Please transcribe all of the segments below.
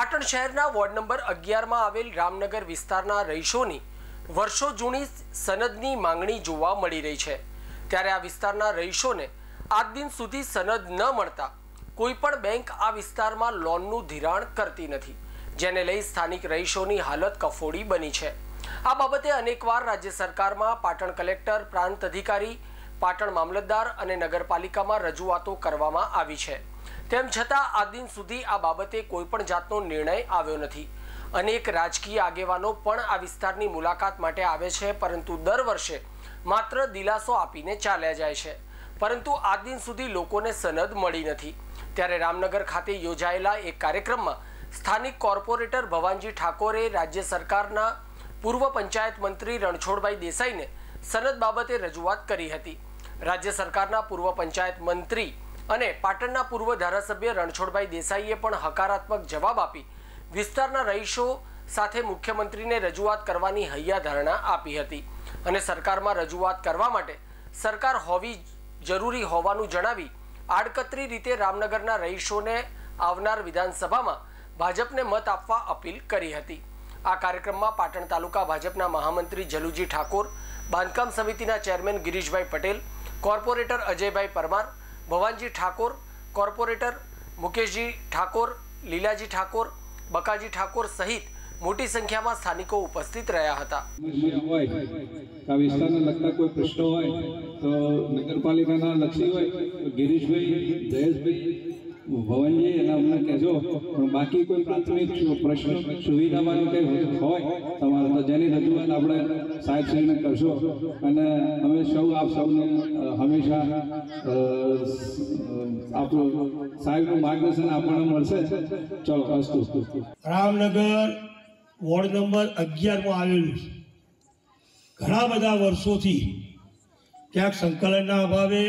પાટણ શહેરના ward number 11માં આવેલ રામનગર વિસ્તારના રહીશોની વર્ષો જૂની સનદની માંગણી જોવા મળી રહી છે। ત્યારે આ વિસ્તારના રહીશોને આજ દિન સુધી સનદ ન મળતા કોઈ પણ બેંક આ વિસ્તારમાં લોનનું ધિરાણ કરતી નથી, જેને લઈ સ્થાનિક રહીશોની હાલત કફોડી બની છે। આ બાબતે અનેકવાર રાજ્ય સરકારમાં પાટણ કલેક્ટર, પ્રાંત અધિકારી, પાટણ મામલતદાર અને નગરપાલિકામાં રજૂઆતો કરવામાં આવી છે, તેમ છતાં આ દિન સુધી આ બાબતે કોઈ પણ જાતનો નિર્ણય આવ્યો નથી। અનેક રાજકીય આગેવાનો પણ આ વિસ્તારની મુલાકાત માટે આવે છે, પરંતુ દર વર્ષે માત્ર દિલાસો આપીને ચાલ્યા જાય છે, પરંતુ આ દિન સુધી લોકોને સનદ મળી નથી। ત્યારે રામનગર ખાતે યોજાયેલા એક કાર્યક્રમમાં સ્થાનિક કોર્પોરેટર ભવાનજી ઠાકોરે રાજ્ય સરકારના પૂર્વ પંચાયત મંત્રી रणछोडभाई देसाईને સનદ બાબતે રજૂઆત કરી હતી। રાજ્ય સરકારના પૂર્વ પંચાયત મંત્રી અને પાટણના પૂર્વ ધારાસભ્ય રણછોડભાઈ દેસાઈએ પણ હકારાત્મક જવાબ આપી વિસ્તારના રહીશો સાથે મુખ્યમંત્રીને રજૂઆત કરવાની હૈયાધારણા આપી હતી અને સરકારમાં રજૂઆત કરવા માટે સરકાર હોવી જરૂરી હોવાનું જણાવી આડકતરી રીતે રામનગરના રહીશોને આવનાર વિધાનસભામાં ભાજપને મત આપવા અપીલ કરી હતી। આ કાર્યક્રમમાં પાટણ તાલુકા ભાજપના મહામંત્રી જલૂજી ઠાકુર, बांधकाम समितिना चेयरमैन गिरीशाई पटेल, कॉर्पोरेटर अजयभा परमार, भवानजी ठाकोर, कॉर्पोरेटर मुकेशजी ठाकुर, लीला जी ठाकुर, बकाजी ठाकुर सहित मोटी संख्या में स्थानिको उपस्थित रहा था। विस्तार ने लगता कोई प्रश्न हो तो नगरपालिका लक्षी हो तो गिरीशभाई, जयेशभाई, भवनजी अमने कहो, बाकी कोई प्राथमिक प्रश्न सुविधा में कई हो तो जेनी रजूआत आप साहेब साहब ने करशो। अमे सौ आप सबने हमेशा आप साहेब मार्गदर्शन आपने मळशे। चलो अस्तु। रामनगर वोर्ड नंबर 11 में आवेलू घणा बधा वर्षों थी क्या संकलन अभावे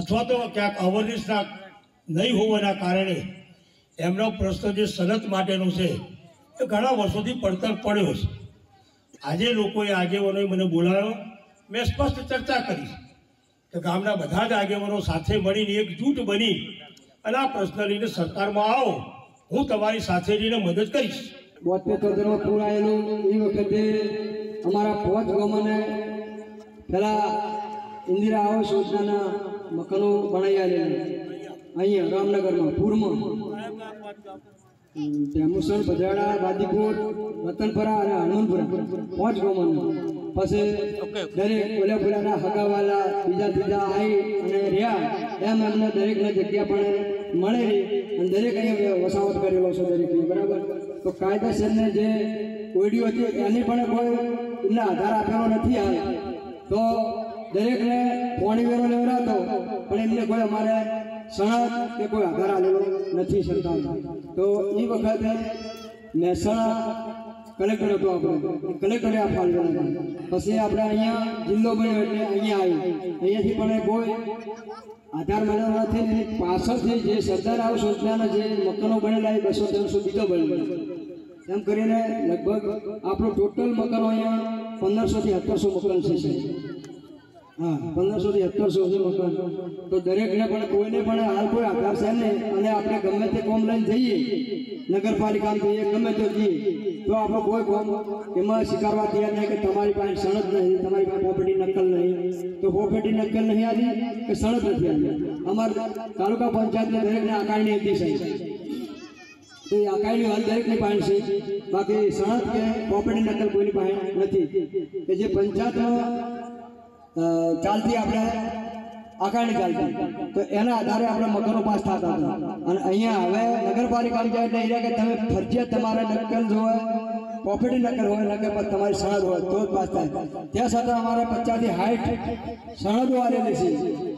अथवा तो क्या अवेरनेस नहीं होवाना कारणे एमनो प्रश्न जो सनद माटेनो छे ए घणा वर्षोथी पड़तर पड्यो छे। आजे लोकोए आगेवानोए मने बोलाव्यो, मैं स्पष्ट चर्चा करी कि गामना बधा ज आगेवानो साथे મળીને एकजूट बनी अने आ प्रश्न लईने सरकारमां आवो, हूँ तमारी साथे रहीने मदद करीश। 72 दिनो पूराएलो ई वखते अमारा फौज गमने पहेला इंदिरा आवास योजनाना मकानो बनाव्या लेने अहीं रामनगर में पूर्व में तेमुसन, बजाड़ा, बादीपुर, रतनपुरा और हनुमपुरा पांच गांव में पासे दरेक ओलापुरा हगावाला बीजा बीजा आई अने रिया एम हमने दरेक ने जगह पण मळे रे अने दरेक ने वसावत करेलो छे दरेक ने बराबर। तो कायदेसर ने जे ओडीओ थी एनी पण कोई ना आधार आपेलो नथी आवे तो दरेक ने पाणी वेरो लेवरातो पण एमने कोई हमारे सनद के कोई आधार आलेलो नहीं सरकार। तो ये वक्त मेहसाणा कलेक्टर तो आप कलेक्टर आप पी आप जिल्लो बनो एट कोई आधार बनेलो नहीं। पासठ से सरदार आवास योजना मकानों बनेला 200-300 बीजो बनेलो एम करीने लगभग आप टोटल मकानों 1500-1700 मकान से हाँ 1500-1700 मकान। तो दरेक ने कोई ने हाल कोई आधार से नहीं अपने गमे ते कोम लाइन जाइए नगरपालिका में जाइए गमे तो जी तो आप कोई कोम एम स्वीकारवा तैयार नहीं कि तमारी पास सनद नहीं, तमारी पास प्रॉपर्टी नक्कल नहीं। तो प्रॉपर्टी नक्कल नहीं आ रही कि सनद नहीं आ रही। अमर तालुका पंचायत ने दरेक ने आकाई नहीं सही तो आकाई हाल दरेक ने पास से बाकी सनद के प्रॉपर्टी नक्कल कोई पास नहीं कि जो पंचायत में चालती आपने आकाणी चालती तो एना आधार अपने मकानों पास था अवे नगरपालिका नहीं रहा कि तब फरजियात नक्कल जो है प्रॉपर्टी नक्कल हो नक्कर सनद हो तो पास था। त्या साथ अमारा 50-60 सनदों आएली है